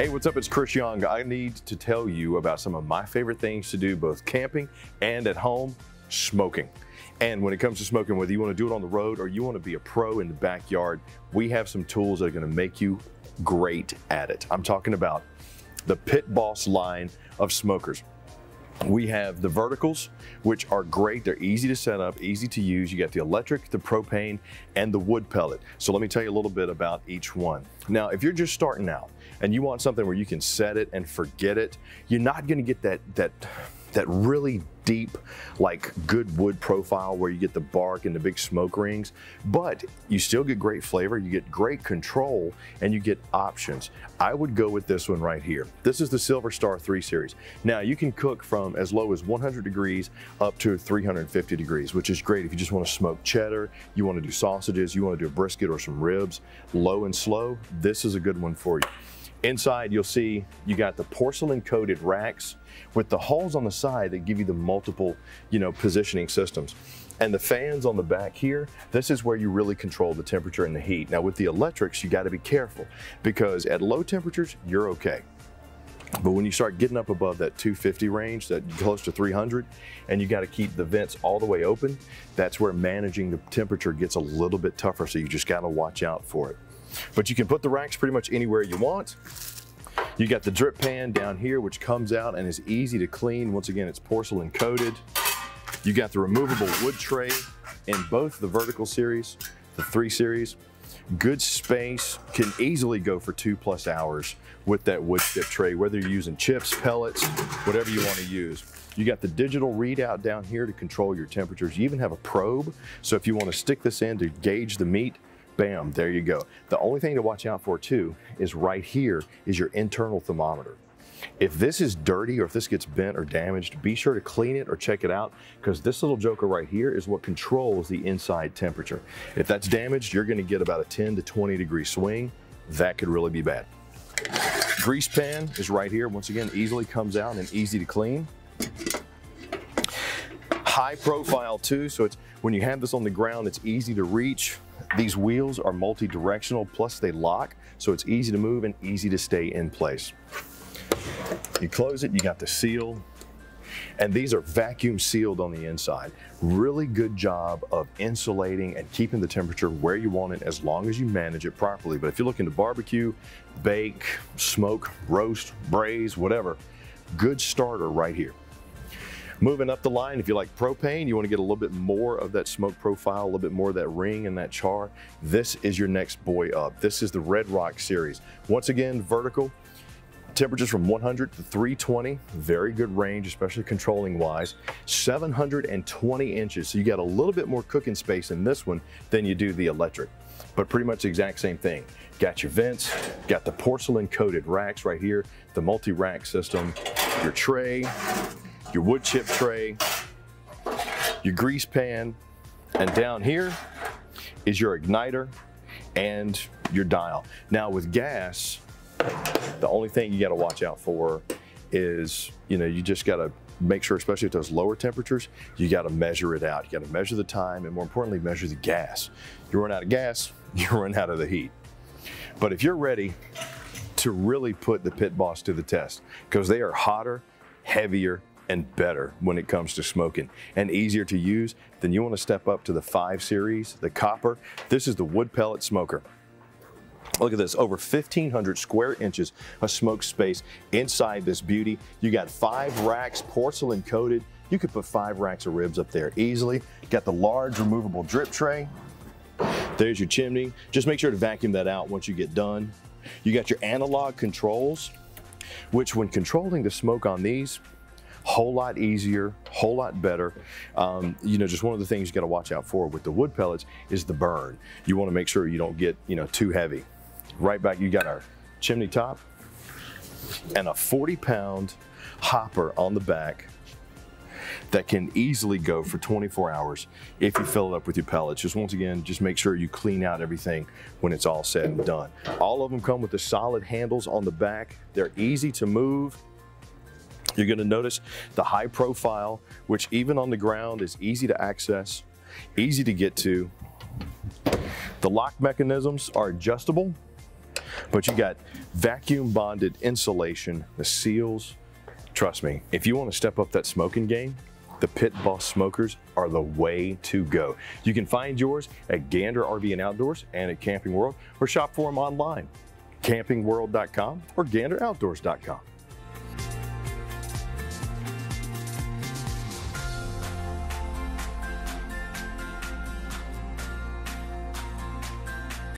Hey, what's up? It's Chris Young. I need to tell you about some of my favorite things to do both camping and at home, smoking. And when it comes to smoking, whether you want to do it on the road or you want to be a pro in the backyard, we have some tools that are going to make you great at it. I'm talking about the Pit Boss line of smokers. We have the verticals, which are great. They're easy to set up, easy to use. You got the electric, the propane, and the wood pellet. So let me tell you a little bit about each one. Now, if you're just starting out and you want something where you can set it and forget it, you're not gonna get that really deep, like good wood profile where you get the bark and the big smoke rings, but you still get great flavor, you get great control, and you get options. I would go with this one right here. This is the Silver Star 3 Series. Now you can cook from as low as 100 degrees up to 350 degrees, which is great if you just want to smoke cheddar, you want to do sausages, you want to do a brisket or some ribs, low and slow, this is a good one for you. Inside, you'll see you got the porcelain coated racks with the holes on the side that give you the multiple, positioning systems. And the fans on the back here, this is where you really control the temperature and the heat. Now with the electrics, you got to be careful because at low temperatures, you're okay. But when you start getting up above that 250 range, that close to 300, and you got to keep the vents all the way open, that's where managing the temperature gets a little bit tougher. So you just got to watch out for it. But you can put the racks pretty much anywhere you want. You got the drip pan down here, which comes out and is easy to clean. Once again, it's porcelain coated. You got the removable wood tray in both the vertical series, the 3 series. Good space, can easily go for 2+ hours with that wood chip tray, whether you're using chips, pellets, whatever you want to use. You got the digital readout down here to control your temperatures. You even have a probe. So if you want to stick this in to gauge the meat, bam, there you go. The only thing to watch out for too is right here is your internal thermometer. If this is dirty or if this gets bent or damaged, be sure to clean it or check it out because this little joker right here is what controls the inside temperature. If that's damaged, you're gonna get about a 10 to 20 degree swing. That could really be bad. Grease pan is right here. Once again, easily comes out and easy to clean. High profile too, so it's when you have this on the ground, it's easy to reach. These wheels are multi-directional, plus they lock, so it's easy to move and easy to stay in place. You close it, you got the seal, and these are vacuum sealed on the inside. Really good job of insulating and keeping the temperature where you want it as long as you manage it properly. But if you're looking to barbecue, bake, smoke, roast, braise, whatever, good starter right here. Moving up the line, if you like propane, you want to get a little bit more of that smoke profile, a little bit more of that ring and that char, this is your next boy up. This is the Red Rock series. Once again, vertical, temperatures from 100 to 320, very good range, especially controlling wise, 720 inches. So you got a little bit more cooking space in this one than you do the electric, but pretty much the exact same thing. Got your vents, got the porcelain coated racks right here, the multi-rack system, your tray, your wood chip tray, your grease pan, and down here is your igniter and your dial. Now with gas, the only thing you gotta watch out for is, you just gotta make sure, especially at those lower temperatures, you gotta measure it out. You gotta measure the time and more importantly, measure the gas. You run out of gas, you run out of the heat. But if you're ready to really put the Pit Boss to the test, because they are hotter, heavier, and better when it comes to smoking and easier to use, then you want to step up to the 5 series, the copper. This is the wood pellet smoker. Look at this, over 1,500 square inches of smoke space inside this beauty. You got 5 racks, porcelain coated. You could put 5 racks of ribs up there easily. Got the large removable drip tray. There's your chimney. Just make sure to vacuum that out once you get done. You got your analog controls, which when controlling the smoke on these, whole lot easier, whole lot better. Just one of the things you got to watch out for with the wood pellets is the burn. You want to make sure you don't get, too heavy. Right back, you got our chimney top and a 40-pound hopper on the back that can easily go for 24 hours if you fill it up with your pellets. Just once again, just make sure you clean out everything when it's all said and done. All of them come with the solid handles on the back. They're easy to move. You're going to notice the high profile, which even on the ground is easy to access, easy to get to. The lock mechanisms are adjustable, But you got vacuum bonded insulation, the seals. Trust me, if you want to step up that smoking game, the Pit Boss smokers are the way to go. You can find yours at Gander RV and Outdoors and at Camping World, or shop for them online, campingworld.com or ganderoutdoors.com.